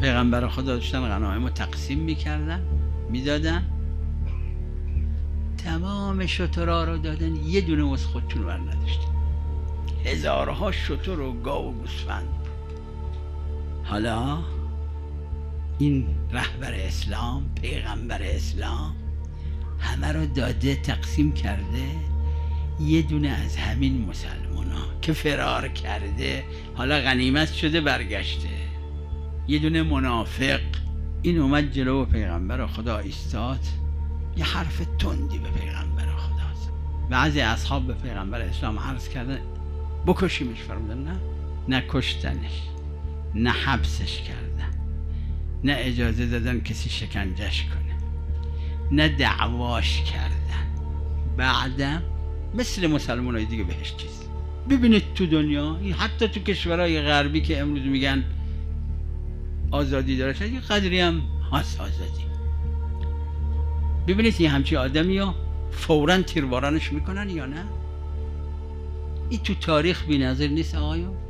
پیغمبر خدا داشتن غنایم رو تقسیم میکردن، میدادن، تمام شترها رو دادن، یه دونه از خودتون ور نداشتن. هزارها شتر و گاو و گوسفند. حالا این رهبر اسلام، پیغمبر اسلام، همه رو داده، تقسیم کرده، یه دونه از همین مسلمان ها که فرار کرده حالا غنیمت شده برگشته، یه دونه منافق، این اومد جلو پیغمبر خدا ایستاد، یه حرف تندی به پیغمبر خدا زد. بعضی اصحاب به پیغمبر اسلام عرض کردن بکشیمش، فرمودن نه، نه کشتنش، نه حبسش کردن، نه اجازه دادن کسی شکنجش کنه، نه دعواش کردن. بعدم مثل مسلمان های دیگه بهش چیز. ببینید تو دنیا، حتی تو کشورهای غربی که امروز میگن آزادی دارشن، یه قدری هم هست آزادی. ببینید یه همچی آدمی ها فوراً تیربارانش میکنن یا نه؟ این تو تاریخ بی نظیر نیست آقایون؟